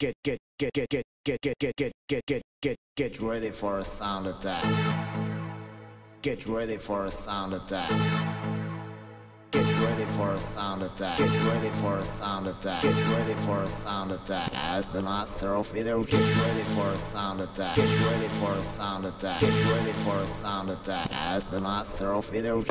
Get ready for a sound attack. Get ready for a sound attack. Get ready for a sound attack. Get ready for a sound attack. Get ready for a sound attack. As the master of either, get ready for a sound attack. Get ready for a sound attack. Get ready for a sound attack. As the master of either.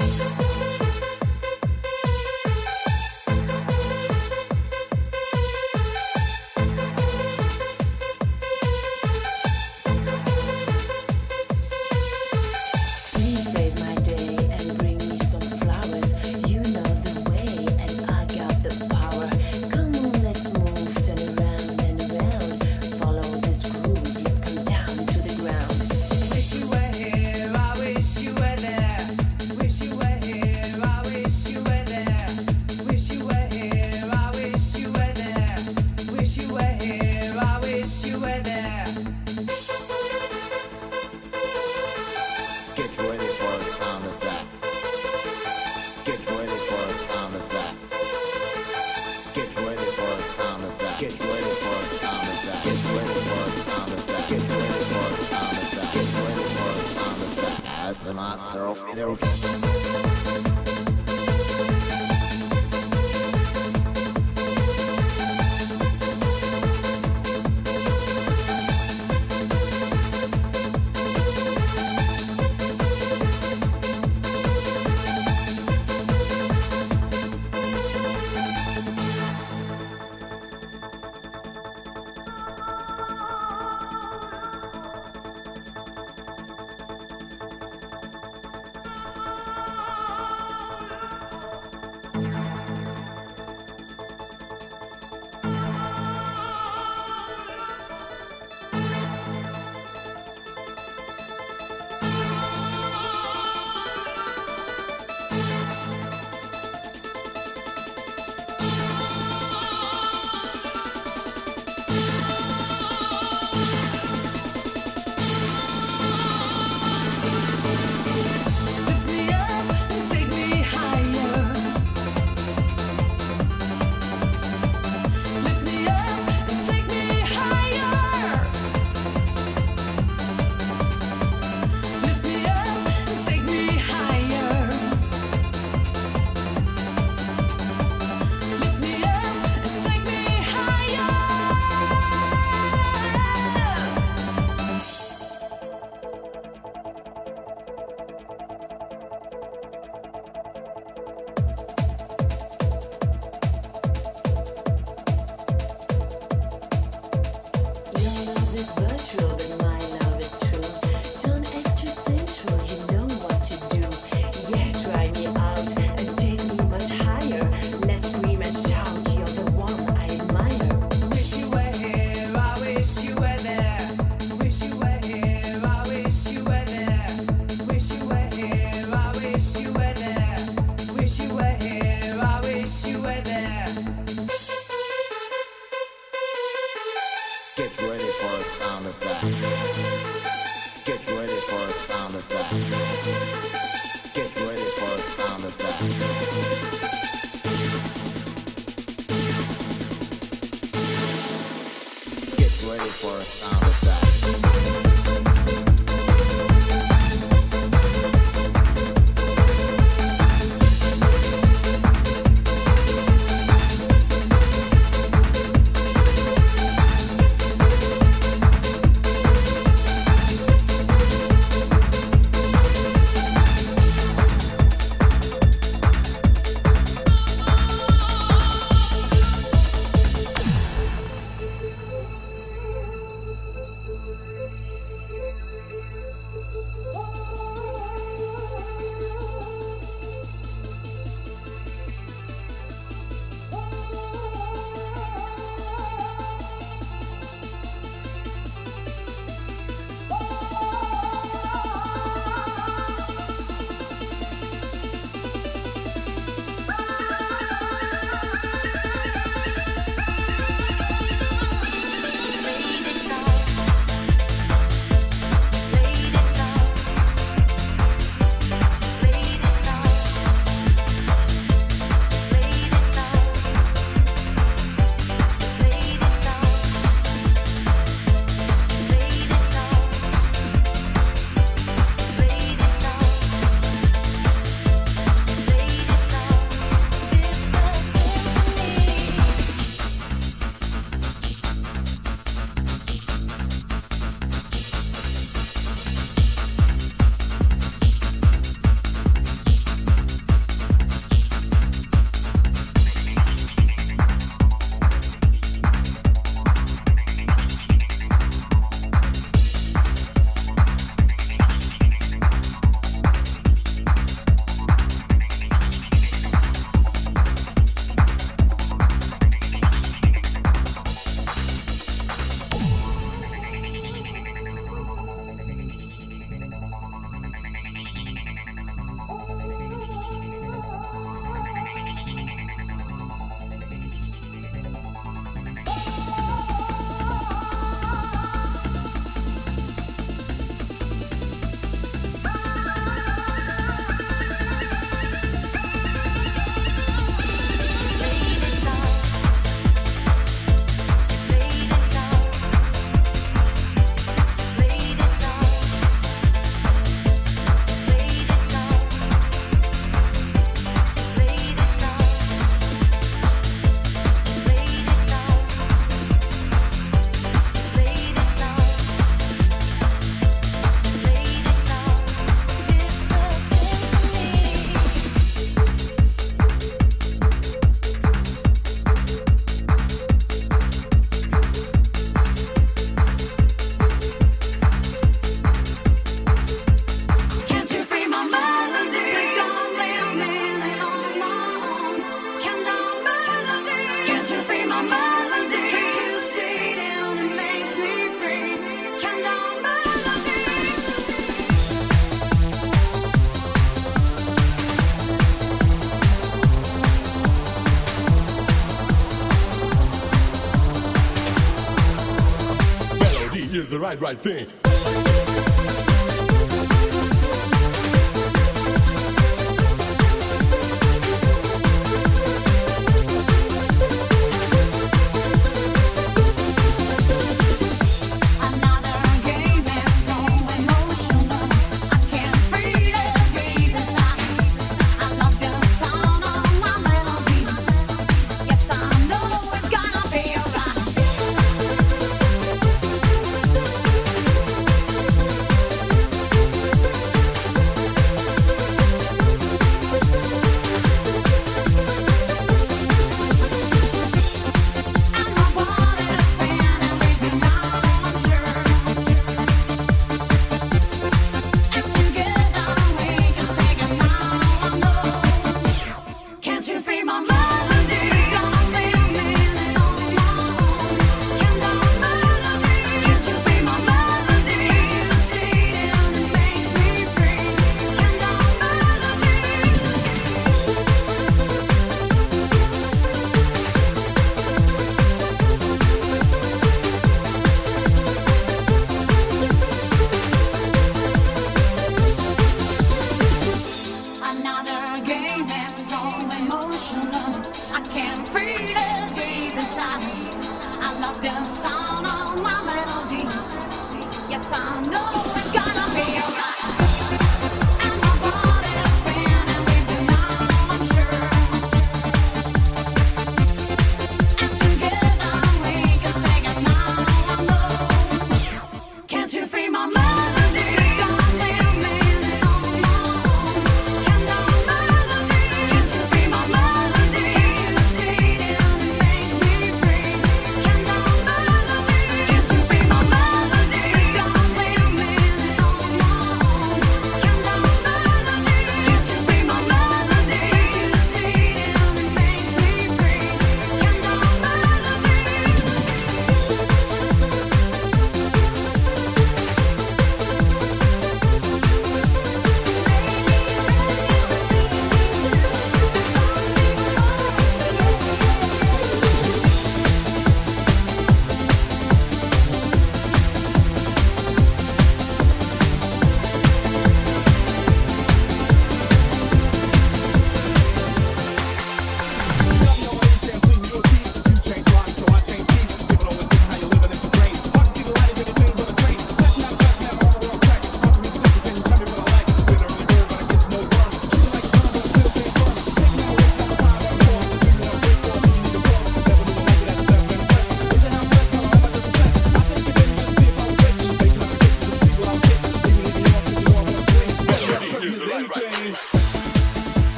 is the right thing.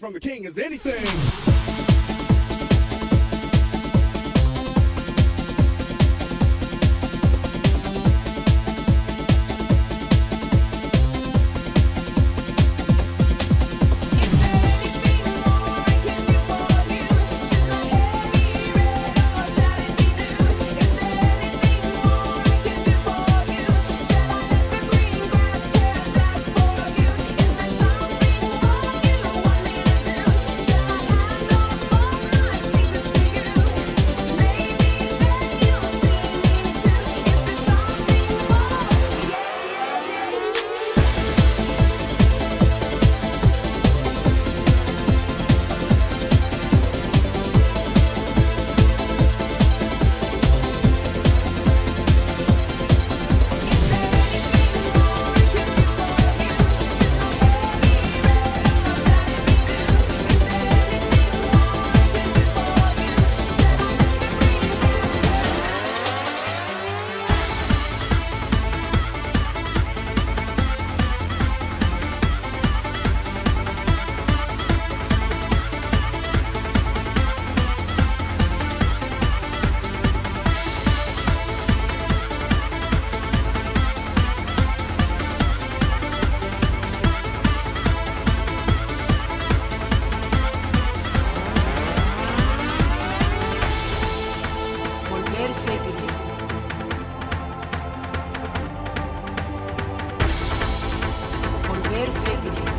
From the king is anything. sexy. Volverse gris.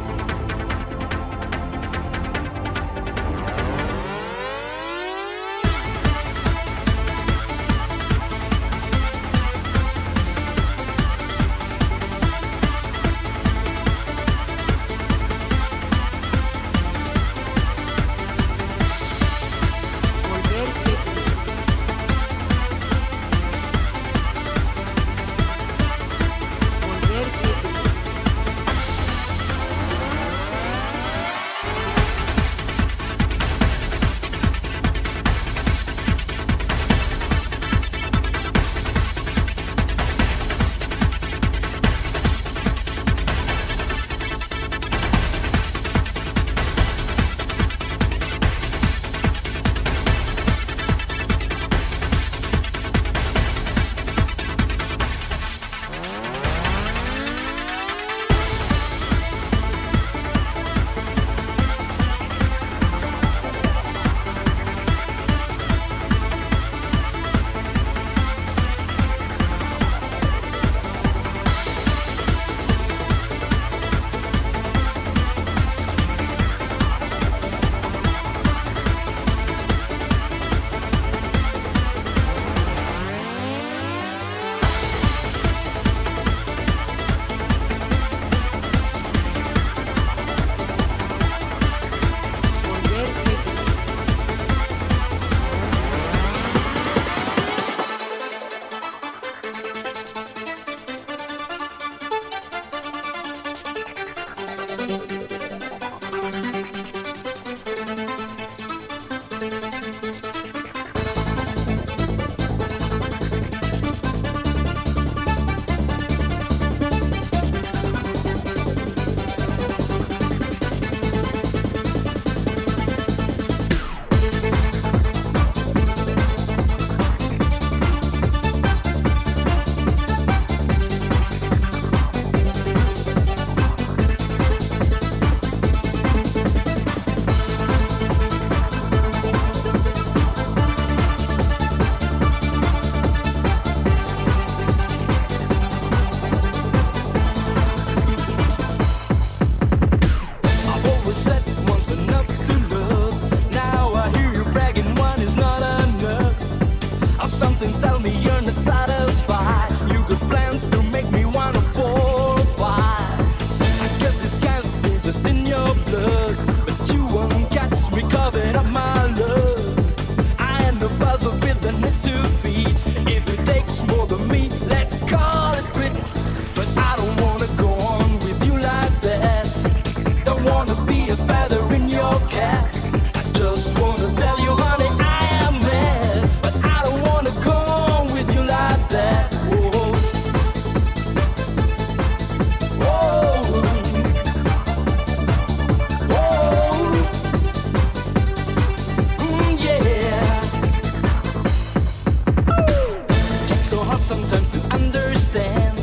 Sometimes to understand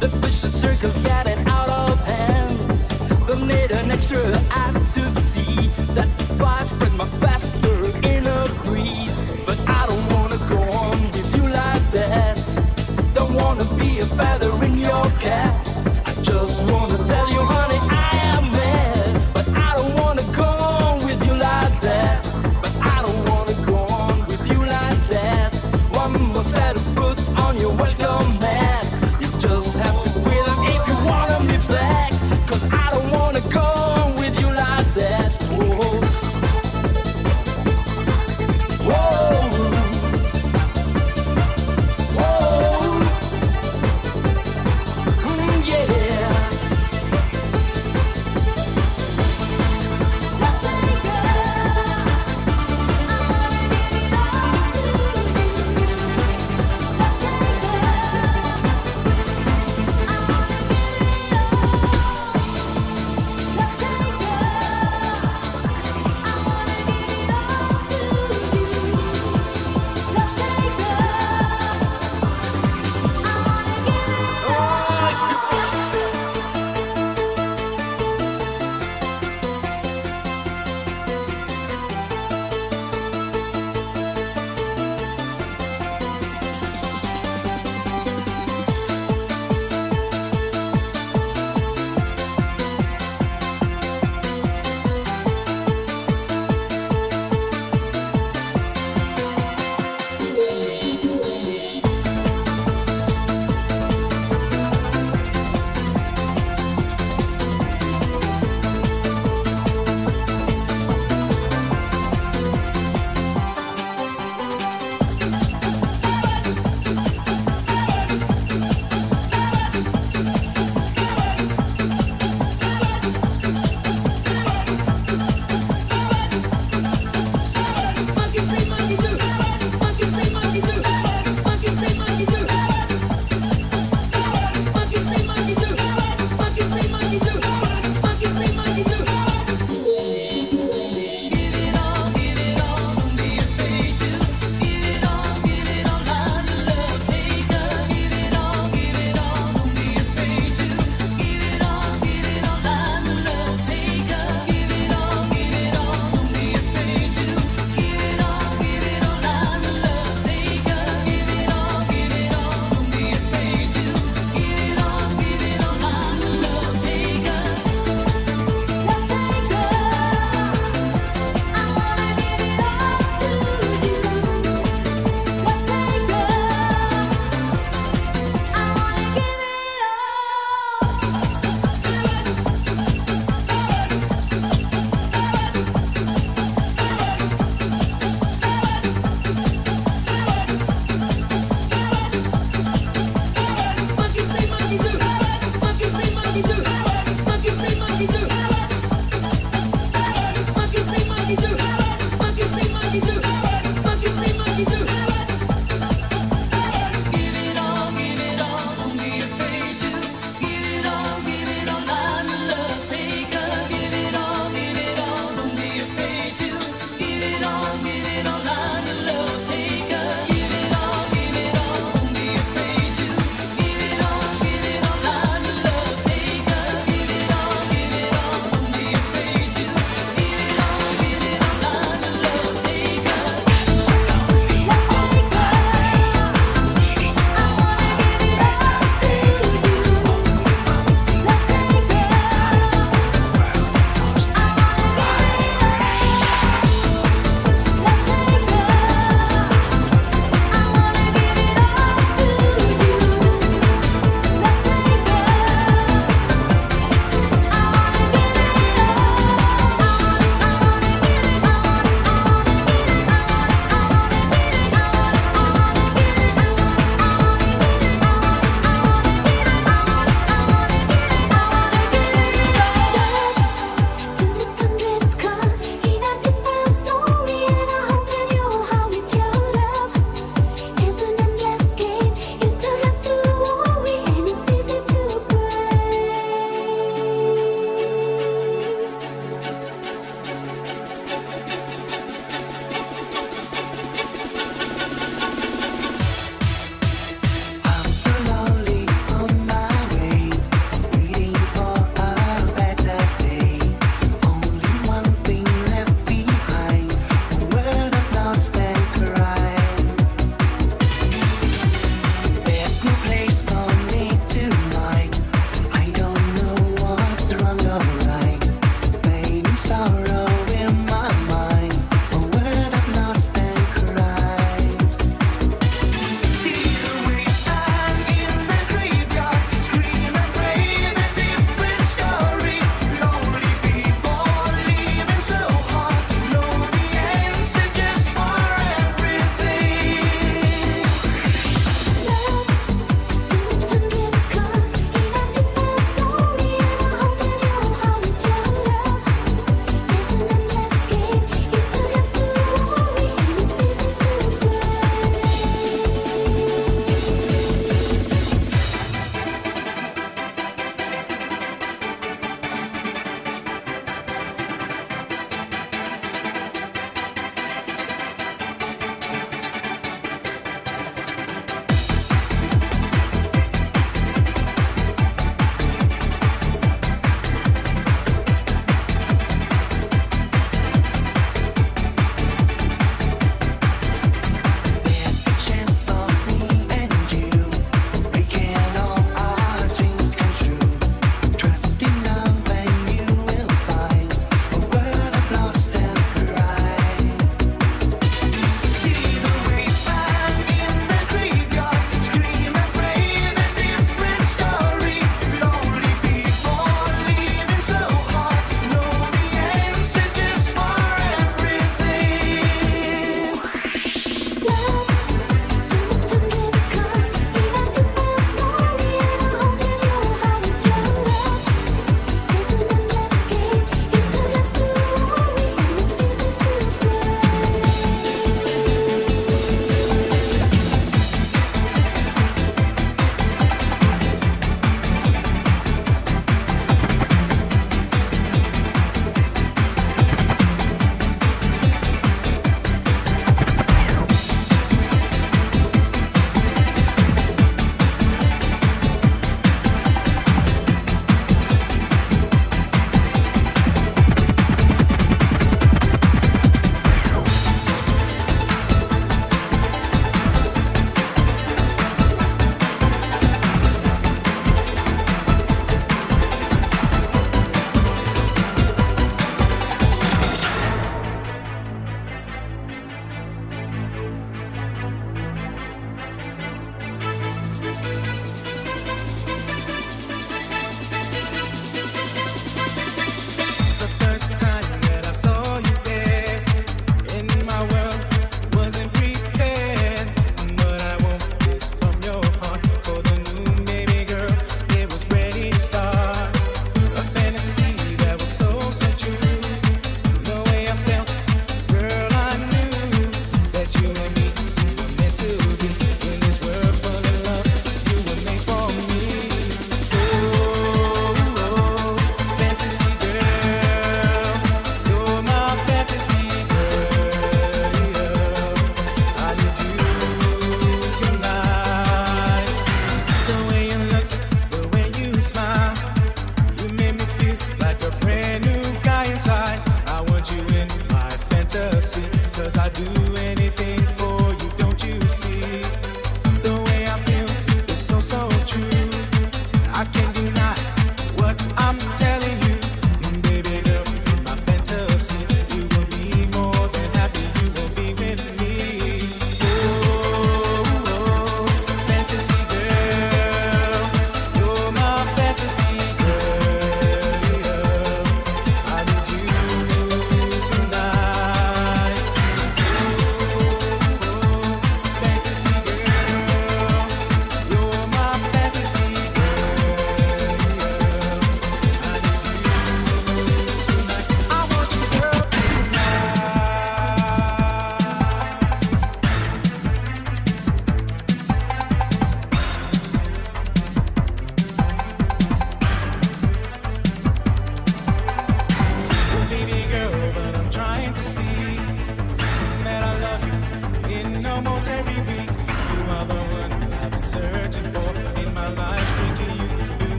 the special circles getting out of hand. They'll need an extra eye to see that if I spread my faster inner breeze. But I don't wanna go on with you like that. Don't wanna be a feather in your cap. I just wanna tell you, honey, I am mad. But I don't wanna go on with you like that. But I don't wanna go on with you like that. One more set of boots. You're welcome back. You just have to wear them if you wanna be black. 'Cause I don't wanna go on with you like that. Whoa. Whoa. Whoa. Lovely girl, I wanna give it all to you. Now take it.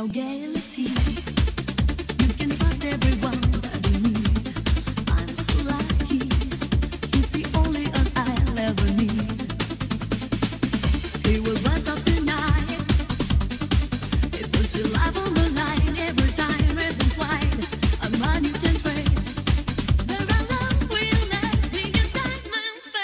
no guarantee. You can trust everyone but me. I'm so lucky. He's the only one I'll ever need. He will rise up the night. He puts your life on the line every time, as implied. A man you can trace. There are love will last in your time and space.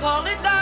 pull it down.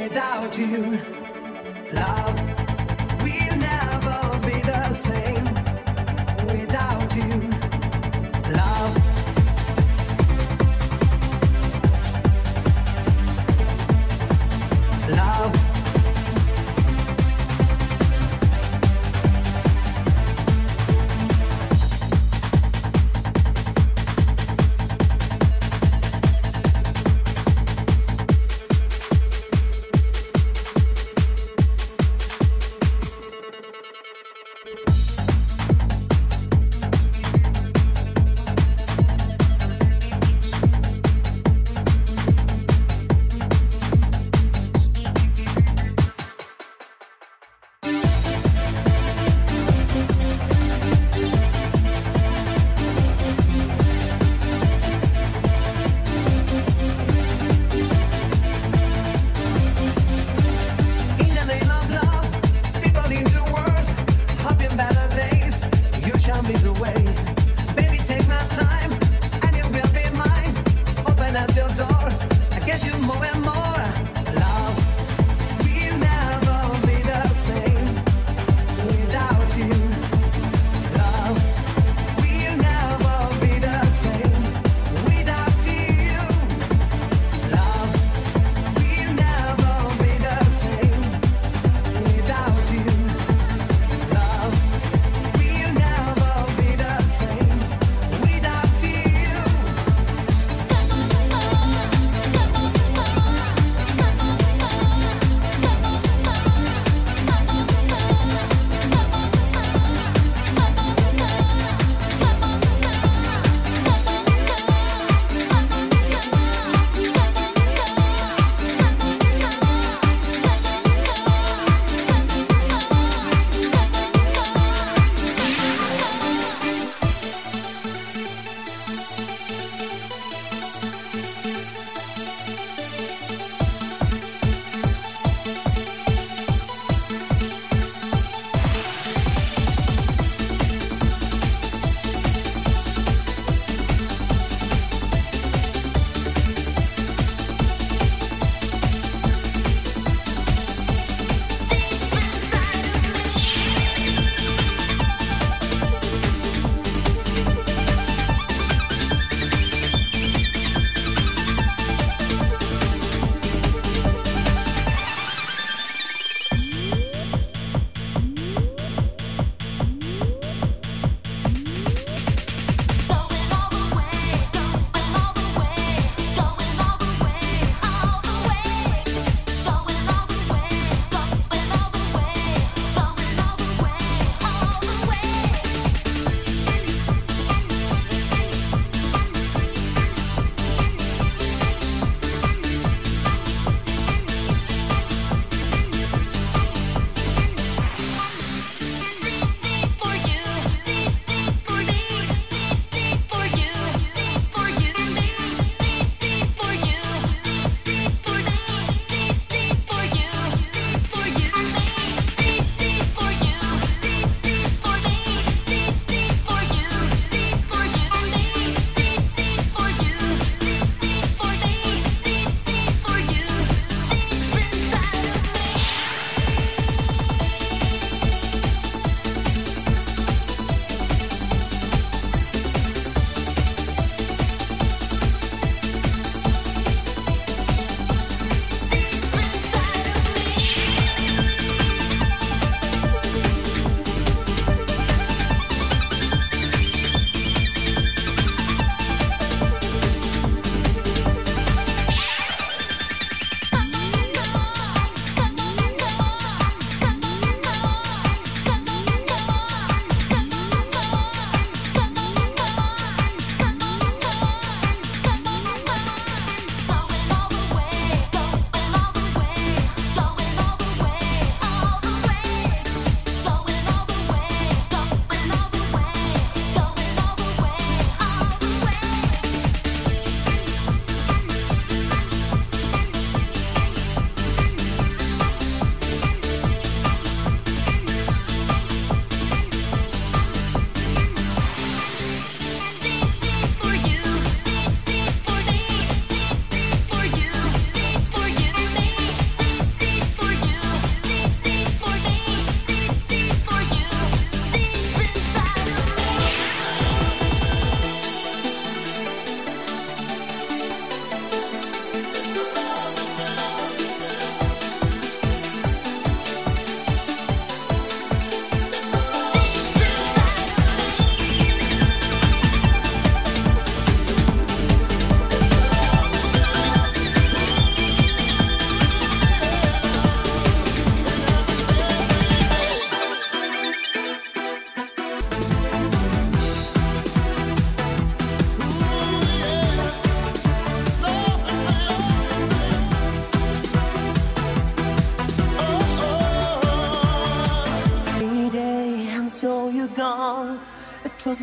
without you, love. We'll never be the same without you, love. Love.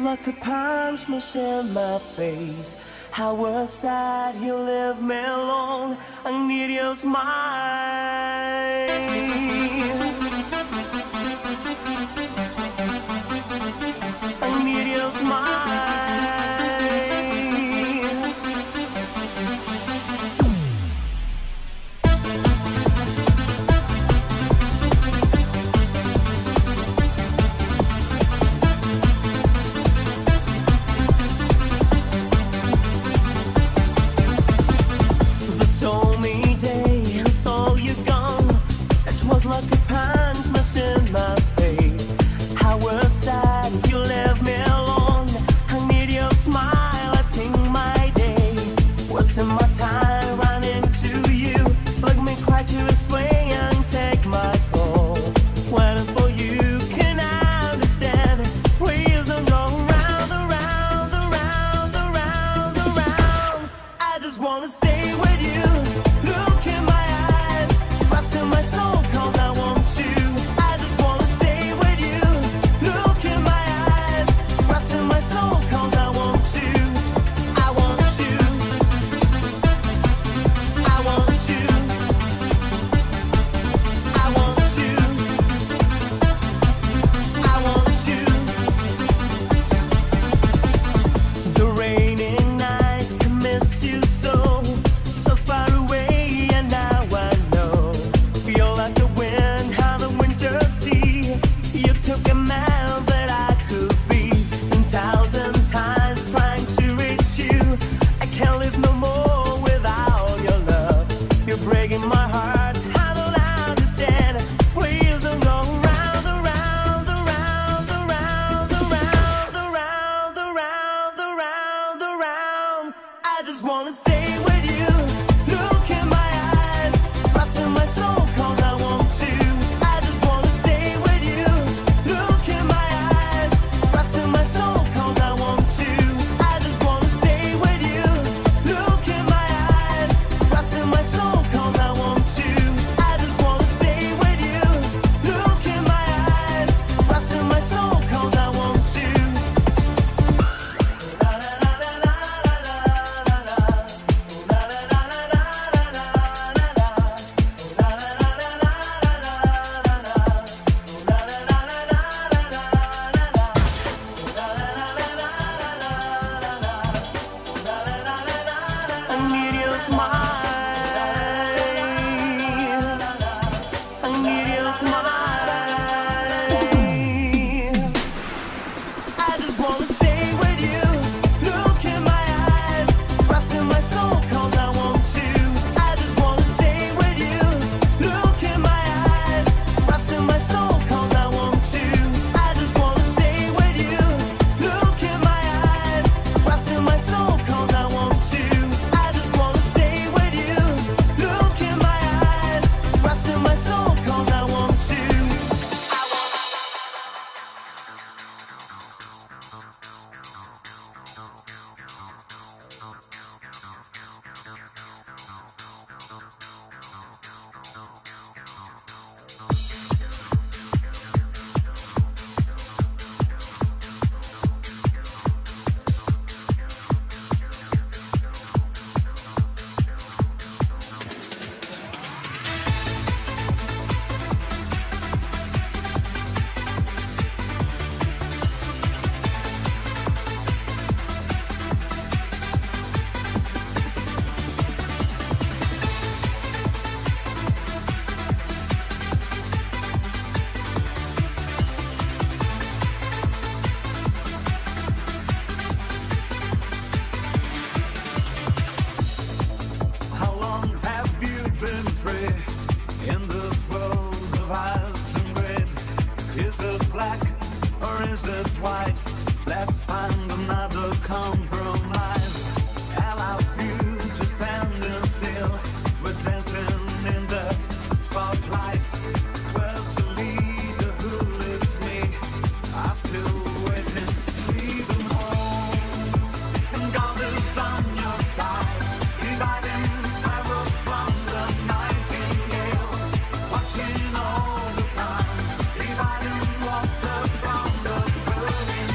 like a pine smash in my face. I was sad you left me alone. I need your smile. Watching all the time, dividing water from the burning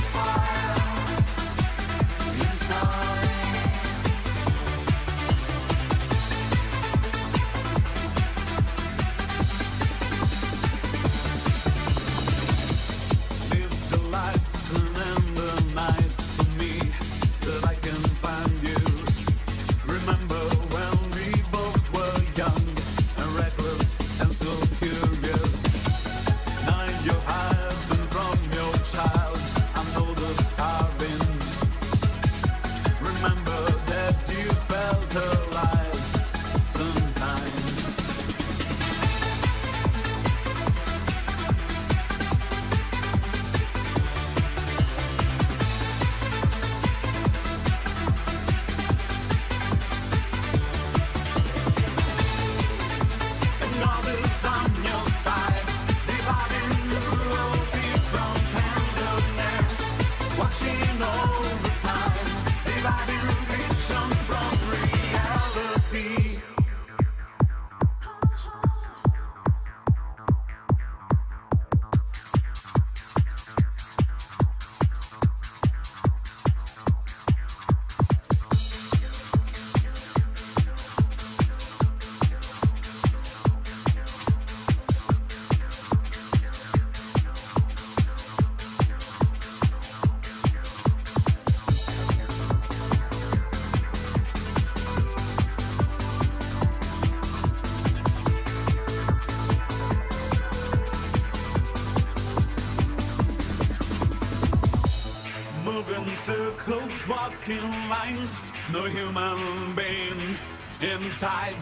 Circles, walking lines, no human being inside.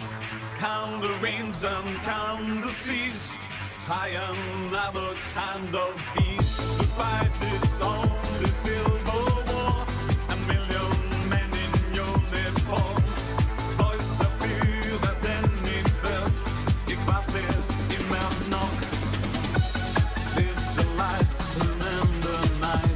Count the rains and count the seas. I am never kind of peace. To fight this only silver war, a million men in uniform. Voice the fear that then it felt. Ik was dit immer nog. Live the life and end the night.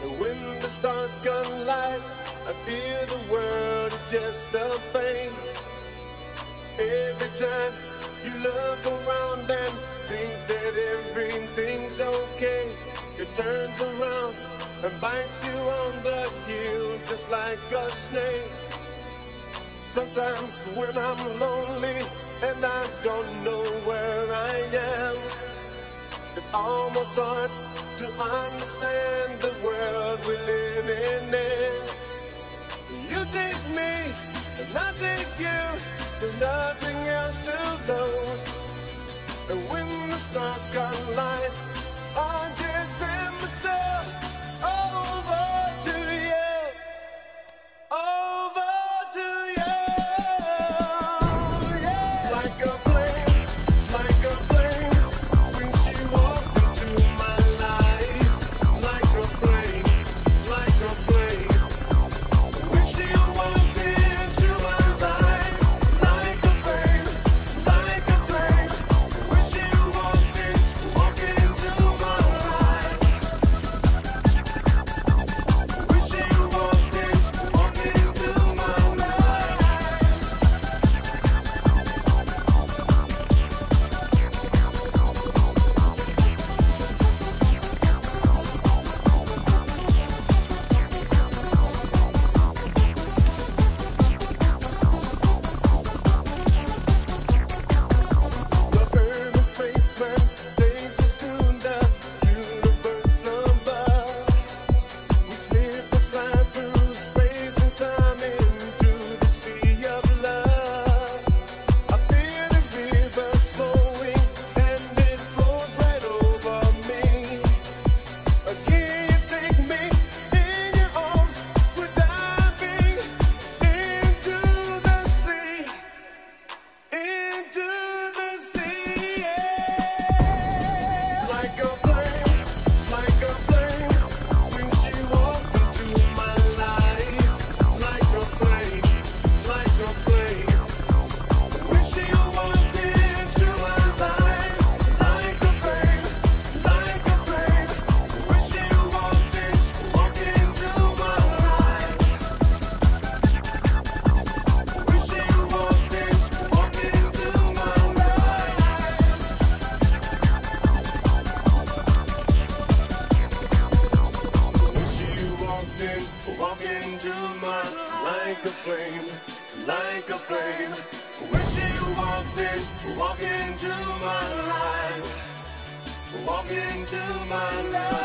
And when the stars collide, I feel the world is just a thing. Every time you look around and think that everything's okay, it turns around and bites you on the heel just like a snake. Sometimes when I'm lonely and I don't know where I am, it's almost hard to understand the world we live in. You take me and I take you, there's nothing else to lose. And when the stars collide, I just send myself over to you, over to you, yeah. Like a flame, like a flame, when she walked into my life. Like a flame, like a flame, when she walked into my life. Like a flame, like a flame, when she walked into my life. When she walked into my life. The urban spaceman takes us to the universe above. We slip and slide through space and time into the sea of love. I feel the river flowing and it flows right over me. Again, you take me in your arms, we're diving into the sea. Into the sea, yeah. Like a flame, when she walked into my life. Like a flame, when she walked into my life. Like a flame, when she walked into my life. When she walked into my life. When she walked into my life. Like a flame, when she walked into my life. Walked into my life.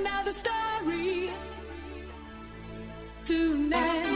another story tonight.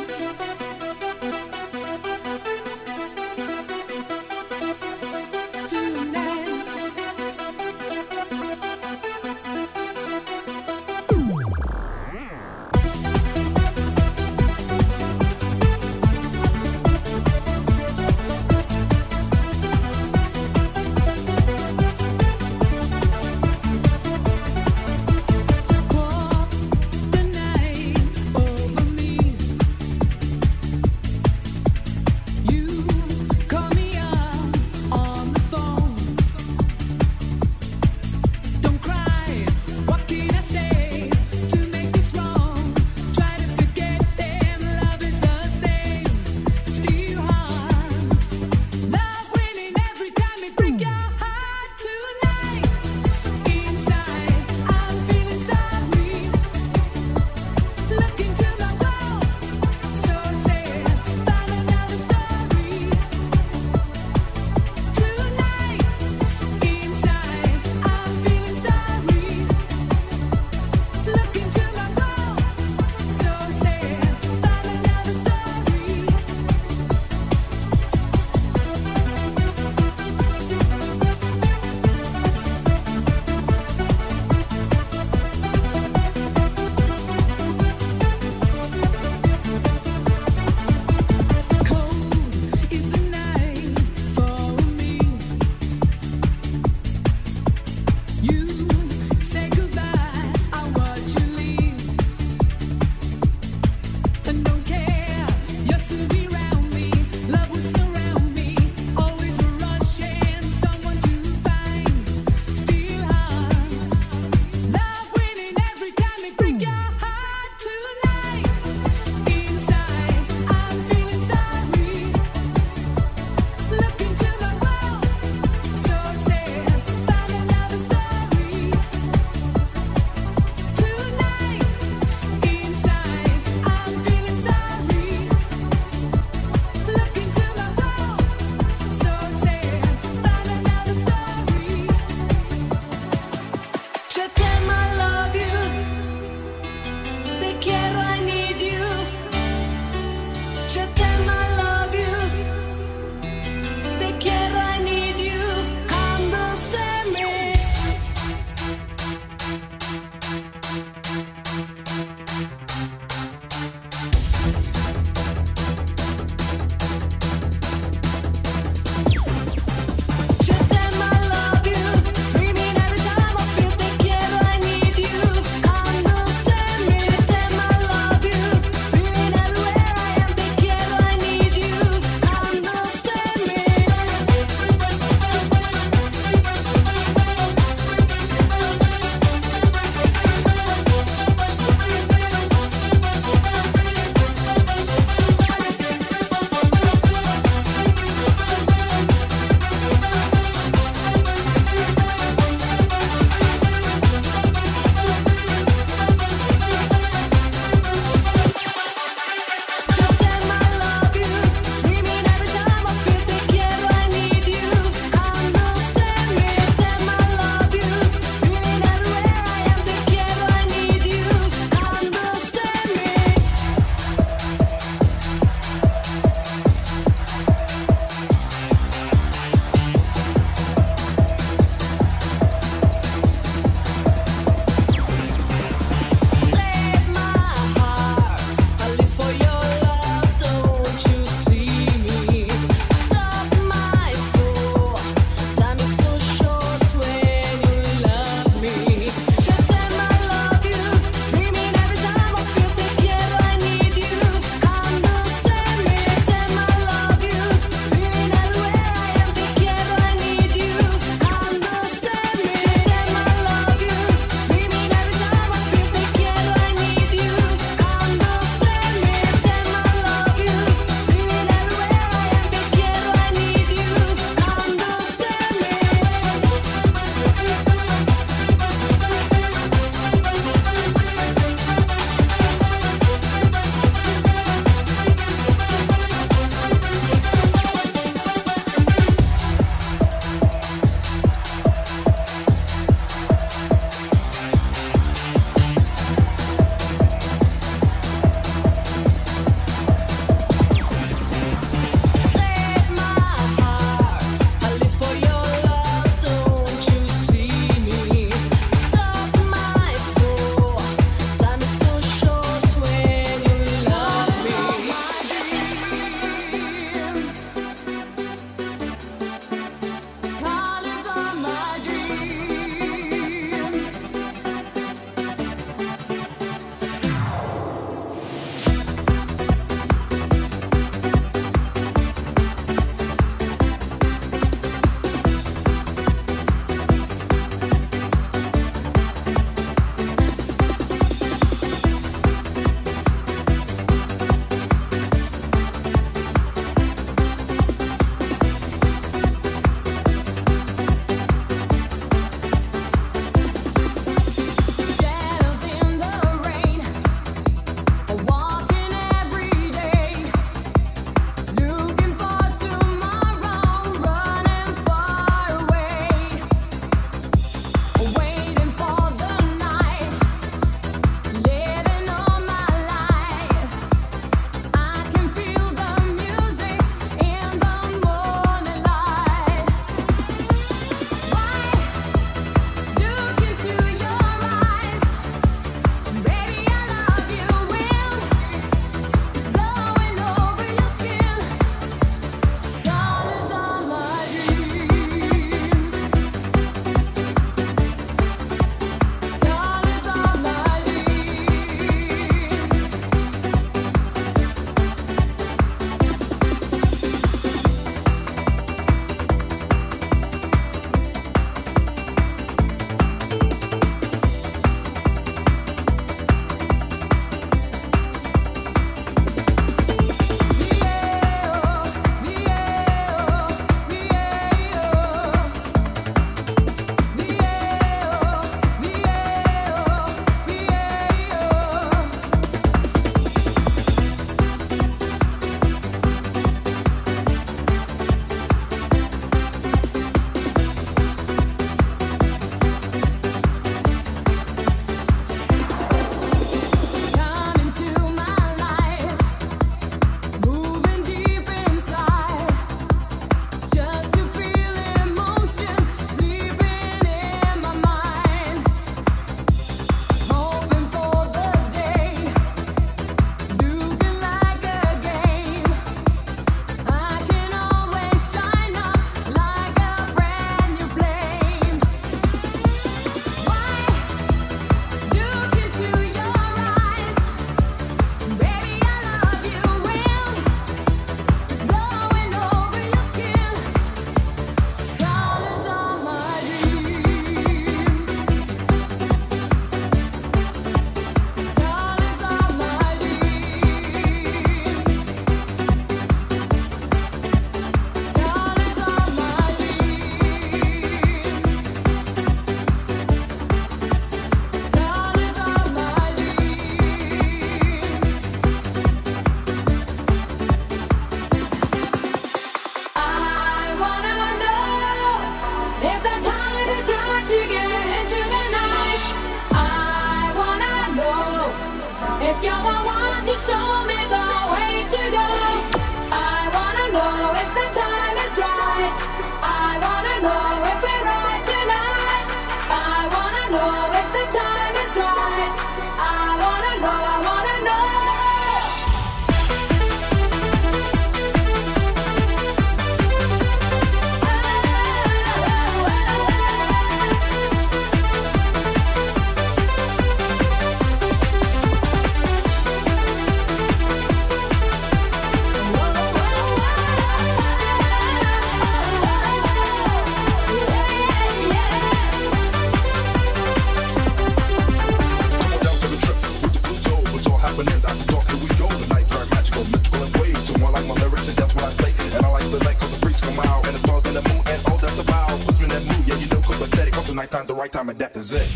Nighttime, the right time, and that is it.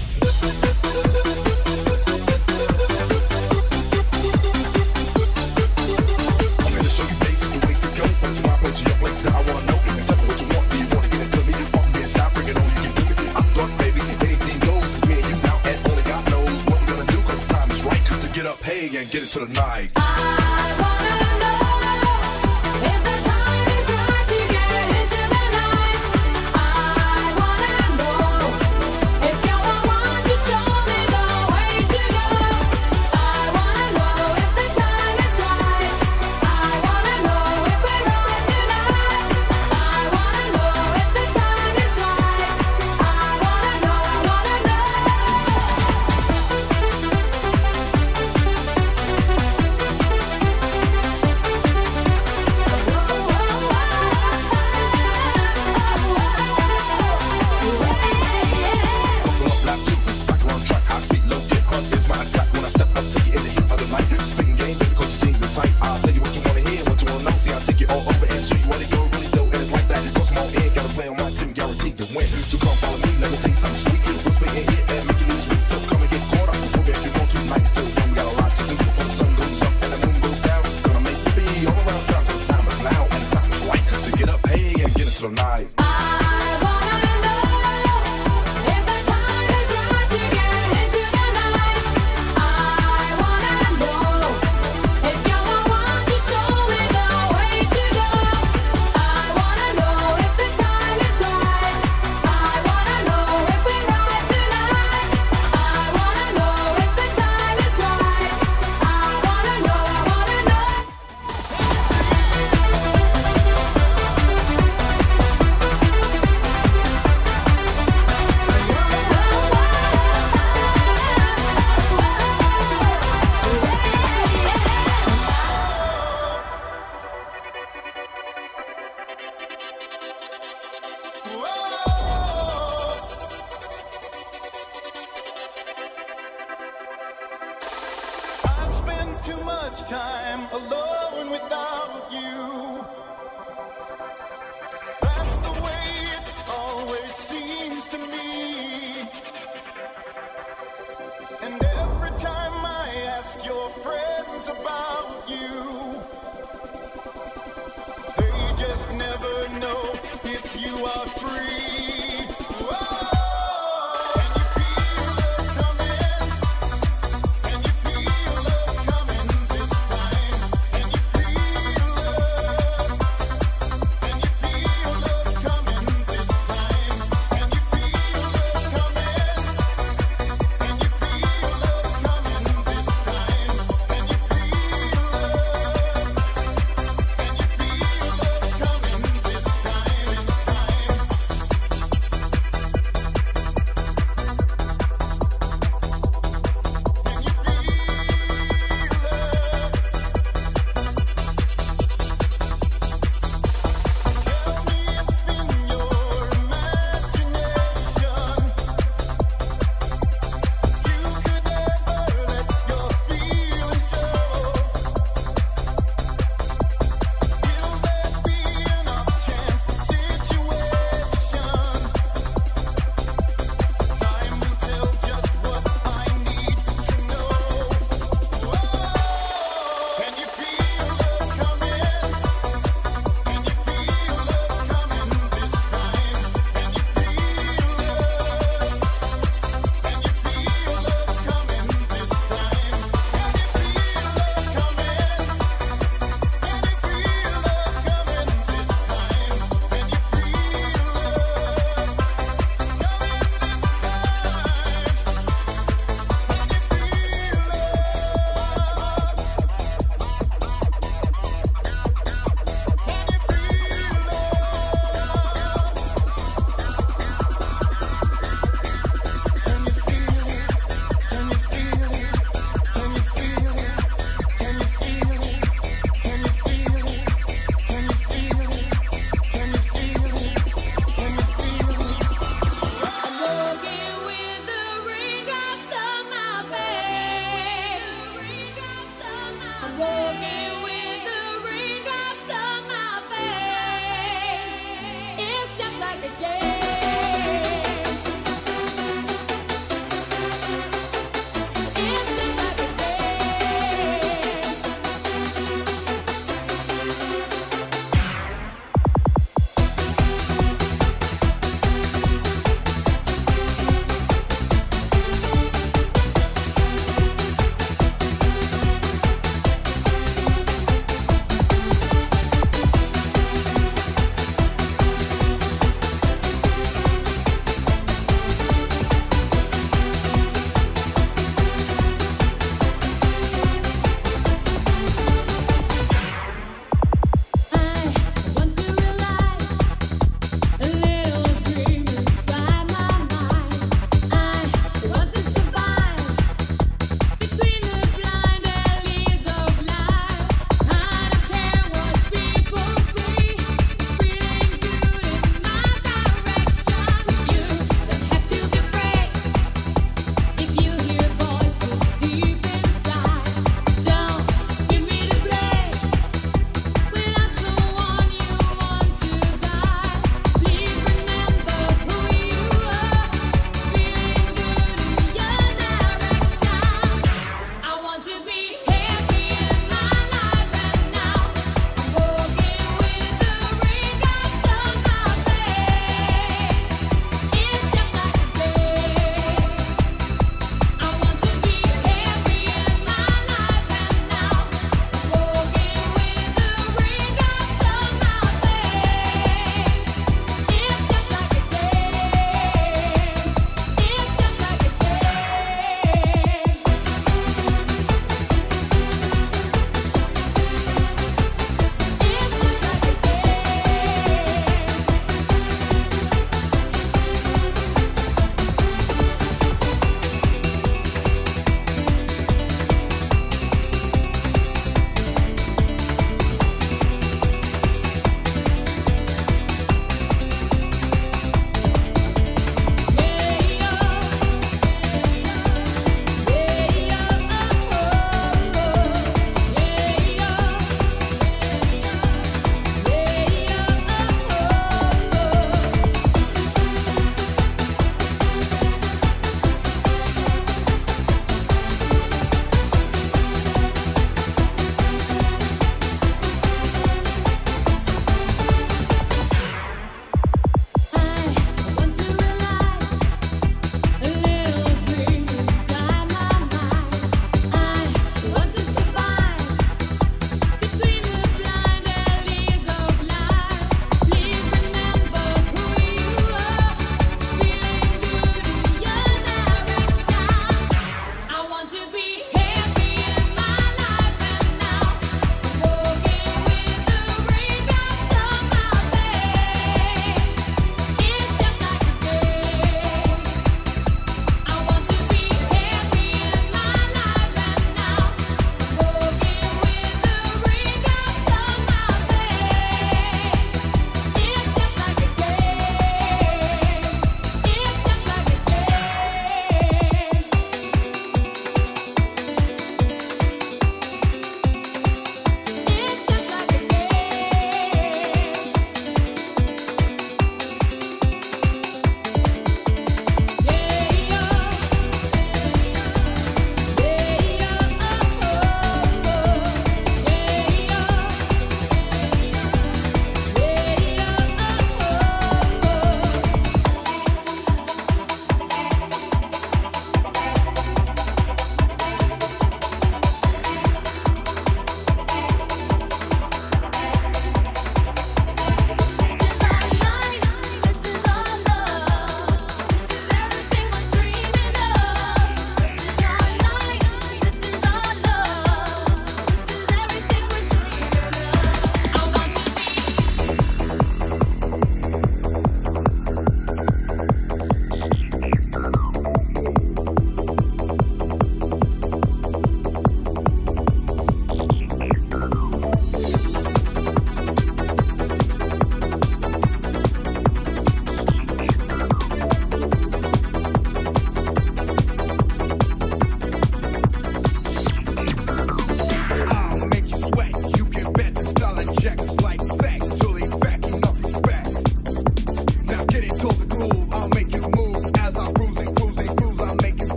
again.